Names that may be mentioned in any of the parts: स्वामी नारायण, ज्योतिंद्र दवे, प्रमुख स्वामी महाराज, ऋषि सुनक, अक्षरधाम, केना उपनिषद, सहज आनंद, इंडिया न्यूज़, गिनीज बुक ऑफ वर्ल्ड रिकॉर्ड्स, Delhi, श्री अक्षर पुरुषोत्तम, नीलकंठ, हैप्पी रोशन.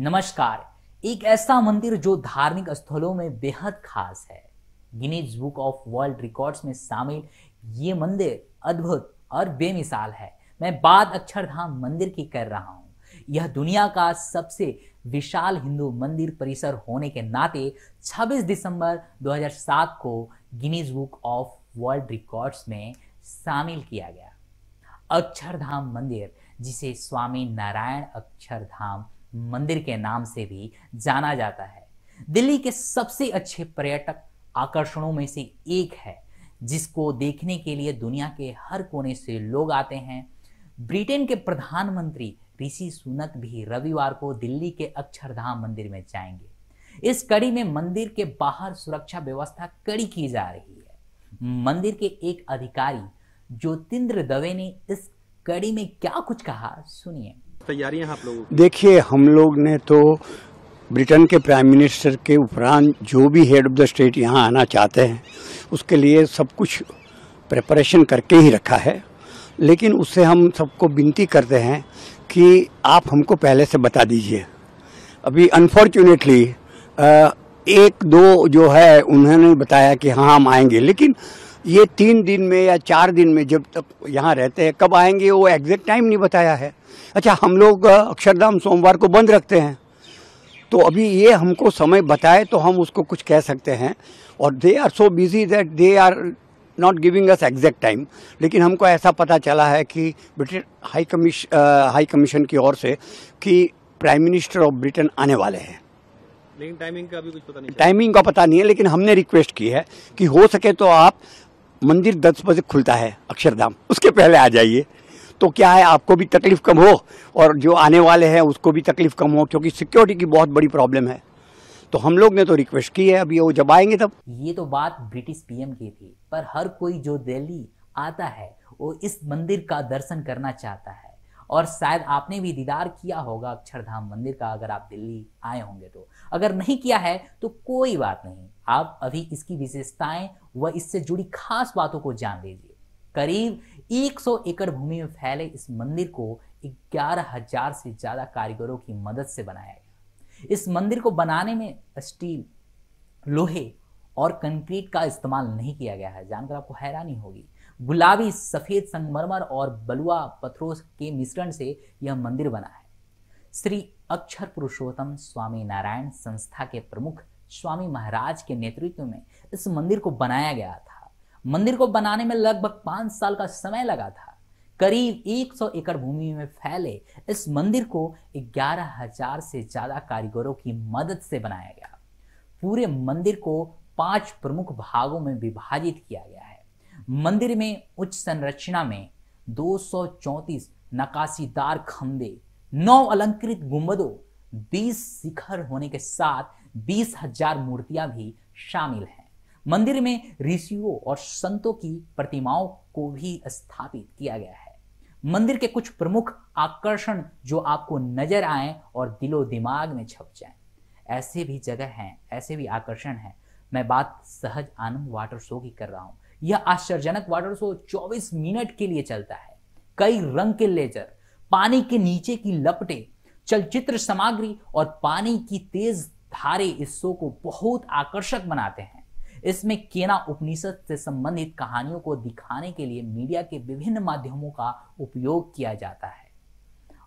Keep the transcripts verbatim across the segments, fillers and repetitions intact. नमस्कार। एक ऐसा मंदिर जो धार्मिक स्थलों में बेहद खास है, गिनीज बुक ऑफ वर्ल्ड रिकॉर्ड्स में शामिल ये मंदिर अद्भुत और बेमिसाल है। मैं बात अक्षरधाम मंदिर की कर रहा हूँ। यह दुनिया का सबसे विशाल हिंदू मंदिर परिसर होने के नाते छब्बीस दिसंबर दो हज़ार सात को गिनीज बुक ऑफ वर्ल्ड रिकॉर्ड्स में शामिल किया गया। अक्षरधाम मंदिर, जिसे स्वामी नारायण अक्षरधाम मंदिर के नाम से भी जाना जाता है, दिल्ली के सबसे अच्छे पर्यटक आकर्षणों में से एक है, जिसको देखने के लिए दुनिया के हर कोने से लोग आते हैं। ब्रिटेन के प्रधानमंत्री ऋषि सुनक भी रविवार को दिल्ली के अक्षरधाम मंदिर में जाएंगे। इस कड़ी में मंदिर के बाहर सुरक्षा व्यवस्था कड़ी की जा रही है। मंदिर के एक अधिकारी ज्योतिंद्र दवे ने इस कड़ी में क्या कुछ कहा, सुनिए। तैयारियां आप लोगों की? देखिए, हम लोग ने तो ब्रिटेन के प्राइम मिनिस्टर के उपरांत जो भी हेड ऑफ द स्टेट यहाँ आना चाहते हैं उसके लिए सब कुछ प्रिपरेशन करके ही रखा है, लेकिन उससे हम सबको विनती करते हैं कि आप हमको पहले से बता दीजिए। अभी अनफॉर्चुनेटली एक दो जो है उन्होंने बताया कि हाँ हम आएंगे, लेकिन ये तीन दिन में या चार दिन में जब तक यहाँ रहते हैं कब आएंगे वो एग्जैक्ट टाइम नहीं बताया है। अच्छा, हम लोग अक्षरधाम सोमवार को बंद रखते हैं, तो अभी ये हमको समय बताए तो हम उसको कुछ कह सकते हैं। और they are so busy that they are not giving us exact time, लेकिन हमको ऐसा पता चला है कि ब्रिटेन हाई कमिश हाई कमीशन की ओर से कि प्राइम मिनिस्टर ऑफ ब्रिटेन आने वाले हैं, लेकिन टाइमिंग का अभी कुछ पता नहीं है। टाइमिंग का पता नहीं है, लेकिन हमने रिक्वेस्ट की है कि हो सके तो आप, मंदिर दस बजे खुलता है अक्षरधाम, उसके पहले आ जाइए, तो क्या है आपको भी तकलीफ कम हो और जो आने वाले हैं उसको भी तकलीफ कम हो, क्योंकि सिक्योरिटी की बहुत बड़ी प्रॉब्लम है। तो हम लोग ने तो रिक्वेस्ट की है, अभी वो जब आएंगे तब। ये तो बात ब्रिटिश पीएम की थी, पर हर कोई जो दिल्ली आता है वो इस मंदिर का दर्शन करना चाहता है, और शायद आपने भी दीदार किया होगा अक्षरधाम मंदिर का, अगर आप दिल्ली आए होंगे तो। अगर नहीं किया है तो कोई बात नहीं, आप अभी इसकी विशेषताएं व इससे जुड़ी खास बातों को जान लीजिए। करीब एक सौ एकड़ भूमि में फैले इस मंदिर को ग्यारह हज़ार से ज़्यादा कारीगरों की मदद से बनाया गया। इस मंदिर को बनाने में स्टील, लोहे और कंक्रीट का इस्तेमाल नहीं किया गया है, जानकर आपको हैरानी होगी। गुलाबी, सफ़ेद संगमरमर और बलुआ पत्थरों के मिश्रण से यह मंदिर बना है। श्री अक्षर पुरुषोत्तम स्वामी नारायण संस्था के प्रमुख स्वामी महाराज के नेतृत्व में इस मंदिर को बनाया गया था। मंदिर को बनाने में लगभग पाँच साल का समय लगा था। करीब एक सौ एकड़ भूमि में फैले इस मंदिर को ग्यारह हज़ार से ज़्यादा कारीगरों की मदद से बनाया गया। पूरे मंदिर को पांच प्रमुख भागों में विभाजित किया गया है। मंदिर में उच्च संरचना में दो सौ चौंतीस नक्काशीदार खंबे, नौ अलंकृत गुंबदों, बीस शिखर होने के साथ बीस हजार मूर्तियां भी शामिल हैं। मंदिर में ऋषियों और संतों की प्रतिमाओं को भी स्थापित किया गया है। मंदिर के कुछ प्रमुख आकर्षण जो आपको नजर आए और दिलो दिमाग में छप जाए, ऐसे भी जगह हैं, ऐसे भी आकर्षण हैं। मैं बात सहज आनंद वाटर शो की कर रहा हूँ। यह आश्चर्यजनक वाटर शो चौबीस मिनट के लिए चलता है। कई रंग के लेजर, पानी के नीचे की लपटें, चलचित्र सामग्री और पानी की तेज धारे इस शो को बहुत आकर्षक बनाते हैं। इसमें केना उपनिषद से संबंधित कहानियों को दिखाने के लिए मीडिया के विभिन्न माध्यमों का उपयोग किया जाता है।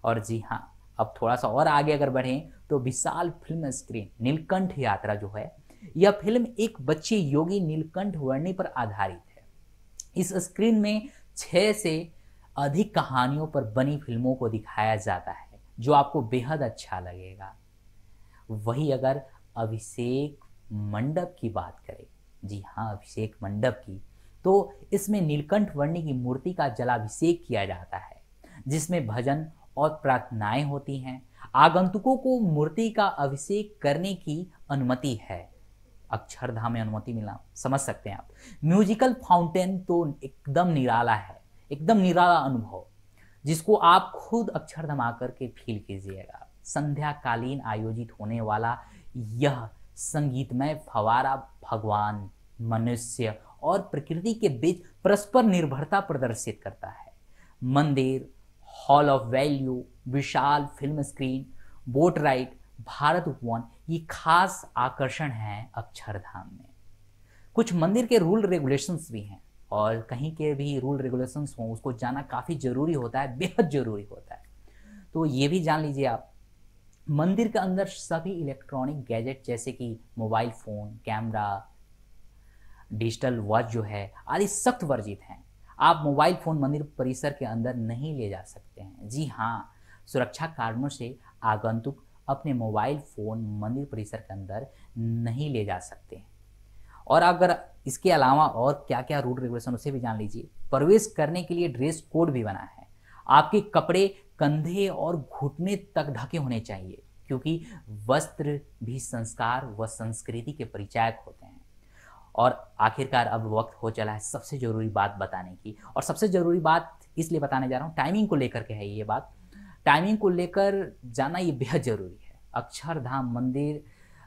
और जी हाँ, अब थोड़ा सा और आगे अगर बढ़ें तो विशाल फिल्म स्क्रीन नीलकंठ यात्रा जो है, यह फिल्म एक बच्चे योगी नीलकंठ वर्णी पर आधारित है। इस स्क्रीन में छः से अधिक कहानियों पर बनी फिल्मों को दिखाया जाता है, जो आपको बेहद अच्छा लगेगा। वही अगर अभिषेक मंडप की बात करें, जी हाँ अभिषेक मंडप की, तो इसमें नीलकंठ वर्णी की मूर्ति का जलाभिषेक किया जाता है, जिसमें भजन और प्रार्थनाएं होती हैं। आगंतुकों को मूर्ति का अभिषेक करने की अनुमति है। अक्षरधाम में अनुमति मिला, समझ सकते हैं आप। म्यूजिकल फाउंटेन तो एकदम निराला है, एकदम निराला अनुभव, जिसको आप खुद अक्षरधाम आकर के फील कीजिएगा। संध्याकालीन आयोजित होने वाला यह संगीतमय फवारा भगवान, मनुष्य और प्रकृति के बीच परस्पर निर्भरता प्रदर्शित करता है। मंदिर, हॉल ऑफ वैल्यू, विशाल film screen, boat ride, Bharat Upvan ये खास आकर्षण हैं अक्षरधाम में। कुछ मंदिर के रूल रेगुलेशंस भी हैं और कहीं के भी रूल रेगुलेशंस हों उसको जाना काफ़ी ज़रूरी होता है, बेहद ज़रूरी होता है। तो ये भी जान लीजिए आप, मंदिर के अंदर सभी इलेक्ट्रॉनिक गैजेट जैसे कि mobile phone, camera, digital watch जो है आदि सख्त वर्जित हैं। आप मोबाइल फ़ोन मंदिर परिसर के अंदर नहीं ले जा सकते हैं। जी हाँ, सुरक्षा कारणों से आगंतुक अपने मोबाइल फ़ोन मंदिर परिसर के अंदर नहीं ले जा सकते हैं। और अगर इसके अलावा और क्या क्या रूल रेगुलेशन उसे भी जान लीजिए। प्रवेश करने के लिए ड्रेस कोड भी बना है। आपके कपड़े कंधे और घुटने तक ढके होने चाहिए क्योंकि वस्त्र भी संस्कार व संस्कृति के परिचायक होते हैं। और आखिरकार अब वक्त हो चला है सबसे ज़रूरी बात बताने की, और सबसे ज़रूरी बात इसलिए बताने जा रहा हूँ, टाइमिंग को लेकर के है ये बात। टाइमिंग को लेकर जाना ये बेहद ज़रूरी है। अक्षरधाम मंदिर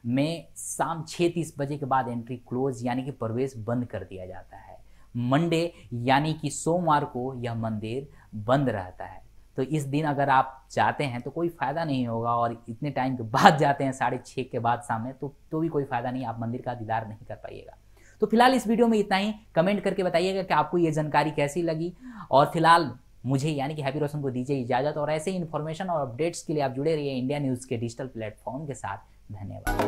में शाम छः तीस बजे के बाद एंट्री क्लोज यानी कि प्रवेश बंद कर दिया जाता है। मंडे यानी कि सोमवार को यह मंदिर बंद रहता है। तो इस दिन अगर आप जाते हैं तो कोई फ़ायदा नहीं होगा, और इतने टाइम के बाद जाते हैं साढ़े छः के बाद सामने तो, तो भी कोई फ़ायदा नहीं, आप मंदिर का दीदार नहीं कर पाइएगा। तो फिलहाल इस वीडियो में इतना ही। कमेंट करके बताइएगा कि आपको ये जानकारी कैसी लगी, और फिलहाल मुझे यानी कि हैप्पी रोशन को दीजिए इजाज़त, और ऐसे ही इन्फॉर्मेशन और अपडेट्स के लिए आप जुड़े रहिए इंडिया न्यूज़ के डिजिटल प्लेटफॉर्म के साथ। धन्यवाद।